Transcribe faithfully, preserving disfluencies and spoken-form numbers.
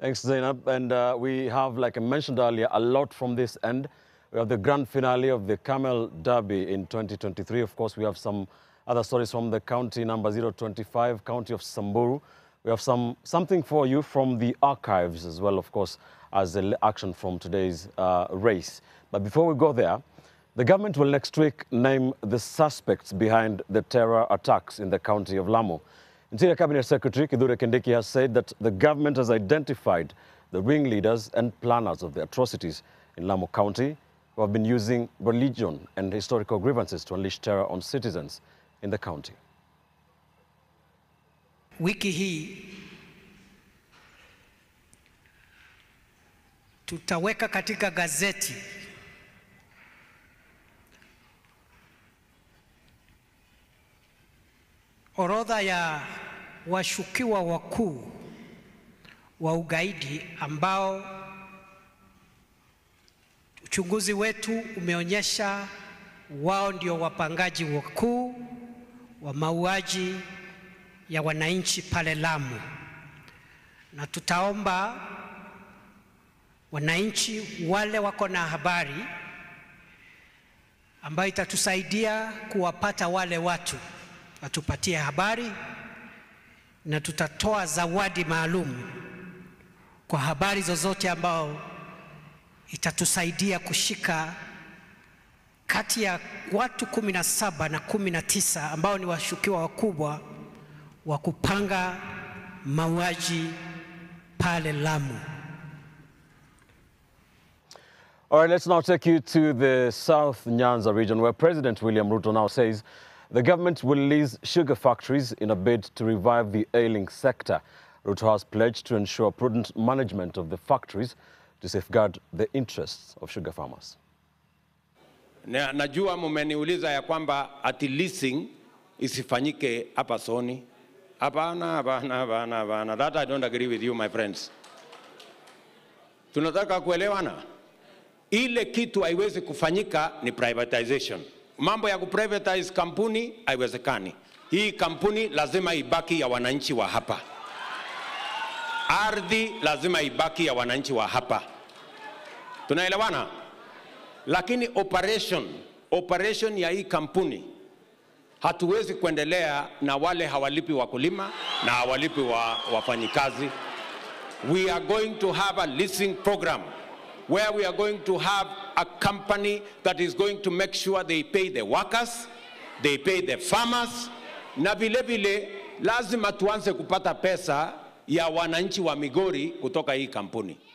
Thanks, Zainab. And uh, we have, like I mentioned earlier, a lot from this end. We have the grand finale of the Camel Derby in twenty twenty-three. Of course, we have some other stories from the county number zero twenty-five, county of Samburu. We have some something for you from the archives as well, of course, as the action from today's uh, race. But before we go there, the government will next week name the suspects behind the terror attacks in the county of Lamu. Interior Cabinet Secretary Kidure Kendeki has said that the government has identified the ringleaders and planners of the atrocities in Lamu County, who have been using religion and historical grievances to unleash terror on citizens in the county. Wiki hii tutaweka katika gazeti orodha ya washukiwa wakuu wa ugaidi ambao uchunguzi wetu umeonyesha wao ndio wapangaji wakuu wa mauaji ya wananchi pale Lamu, na tutaomba wananchi wale wako na habari ambayo itatusaidia kuwapata wale watu watupatie habari, na tutatoa zawadi maalum kwa habari zozote ambao itatusaidia kushika kati ya watu kumi na saba na kumi na tisa ambao ni washukiwa wakubwa wa kupanga mauaji pale Lamu. All right, let's now take you to the South Nyanza region, where President William Ruto now says the government will lease sugar factories in a bid to revive the ailing sector. Ruto has pledged to ensure prudent management of the factories to safeguard the interests of sugar farmers. Na, najua mmeniuliza ya kwamba ati leasing isifanyike hapa Soni. Hapana, hapana, hapana, hapana. That I don't agree with you, my friends. Tunataka kuelewana. Ile kitu haiwezi kufanyika ni privatization. Mambo ya kuprivatize kampuni haiwezekani. Hii kampuni lazima ibaki ya wananchi wa hapa. Ardhi lazima ibaki ya wananchi wa hapa. Tunaelewana? Lakini operation, operation ya hii kampuni hatuwezi kuendelea na wale hawalipi wakulima na hawalipi wa, wafanyikazi. We are going to have a leasing program where we are going to have a company that is going to make sure they pay the workers, they pay the farmers, na vile vile lazima tuanze kupata pesa ya wananchi wa Migori kutoka hii kampuni.